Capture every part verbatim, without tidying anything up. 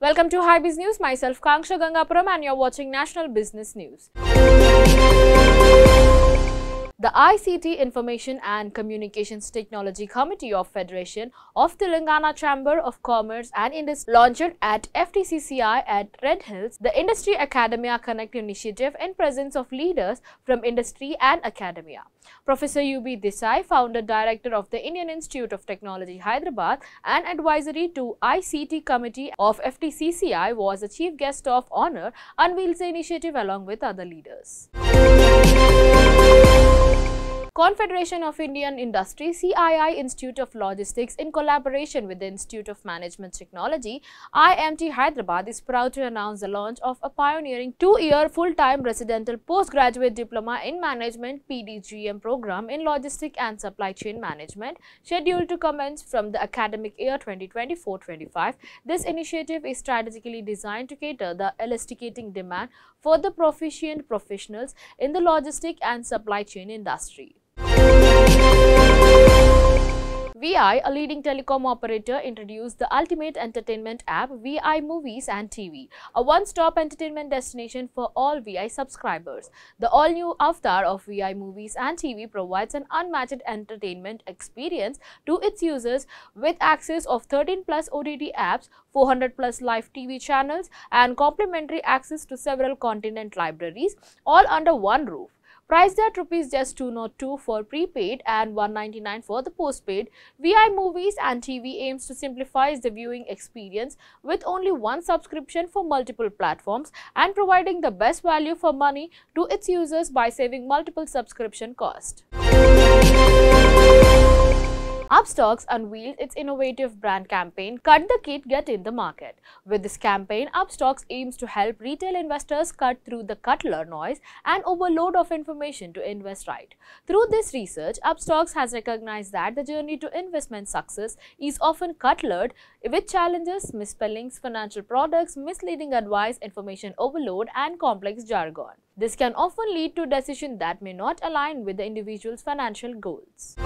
Welcome to HyBiz News. Myself Kangsha Gangapuram and you're watching National Business News. The I C T Information and Communications Technology Committee of Federation of Telangana Chamber of Commerce and Industry launched at F T C C I at Red Hills the Industry Academia Connect Initiative in presence of leaders from industry and academia. Professor U B Desai, founder director of the Indian Institute of Technology Hyderabad and advisory to I C T Committee of F T C C I, was the chief guest of honor, unveils the initiative along with other leaders. Confederation of Indian Industry, C I I Institute of Logistics, in collaboration with the Institute of Management Technology, I M T Hyderabad, is proud to announce the launch of a pioneering two-year full-time residential postgraduate diploma in management P D G M program in logistics and supply chain management, scheduled to commence from the academic year twenty twenty-four twenty-five. This initiative is strategically designed to cater the elasticating demand for the proficient professionals in the logistics and supply chain industry. Vi, a leading telecom operator, introduced the ultimate entertainment app Vi Movies and T V, a one-stop entertainment destination for all Vi subscribers. The all-new avatar of Vi Movies and T V provides an unmatched entertainment experience to its users with access of thirteen plus O T T apps, four hundred plus live T V channels, and complimentary access to several content libraries, all under one roof. Priced at rupees just two oh two for prepaid and one ninety-nine for the postpaid, Vi Movies and T V aims to simplify the viewing experience with only one subscription for multiple platforms and providing the best value for money to its users by saving multiple subscription costs. Upstox unveiled its innovative brand campaign, Cut the Kit, Get in the Market. With this campaign, Upstox aims to help retail investors cut through the cutler noise and overload of information to invest right. Through this research, Upstox has recognized that the journey to investment success is often cutlered with challenges, misspellings, financial products, misleading advice, information overload, and complex jargon. This can often lead to decisions that may not align with the individual's financial goals.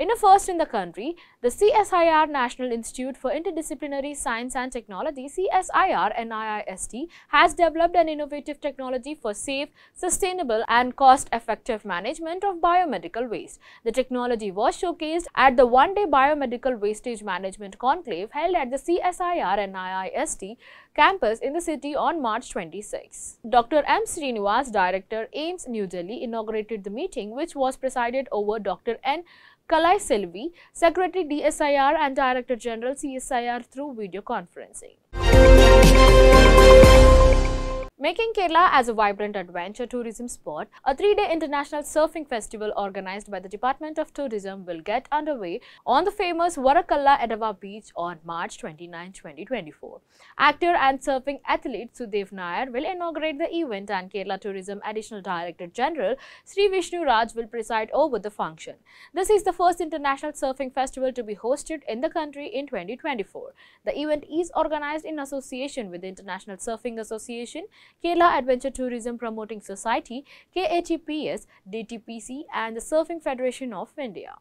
In a first in the country, the C S I R National Institute for Interdisciplinary Science and Technology, C S I R N I I S T, has developed an innovative technology for safe, sustainable and cost-effective management of biomedical waste. The technology was showcased at the one-day Biomedical Wastage Management Conclave held at the C S I R N I I S T campus in the city on March twenty-sixth. Doctor M. Srinivas, Director, AIIMS, New Delhi, inaugurated the meeting, which was presided over Doctor N. Kalaiselvi, Secretary D S I R and Director General C S I R, through video conferencing. Making Kerala as a vibrant adventure tourism spot, a three-day international surfing festival organized by the Department of Tourism will get underway on the famous Varkala Edava Beach on March twenty-ninth twenty twenty-four. Actor and surfing athlete Sudev Nair will inaugurate the event and Kerala Tourism Additional Director General Sri Vishnu Raj will preside over the function. This is the first international surfing festival to be hosted in the country in twenty twenty-four. The event is organized in association with the International Surfing Association, Kerala Adventure Tourism Promoting Society, K A T P S, D T P C and the Surfing Federation of India.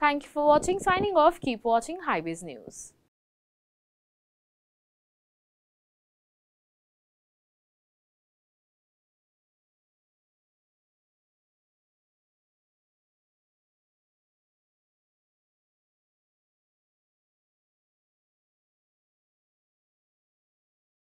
Thank you for watching. Signing off. Keep watching HyBiz News.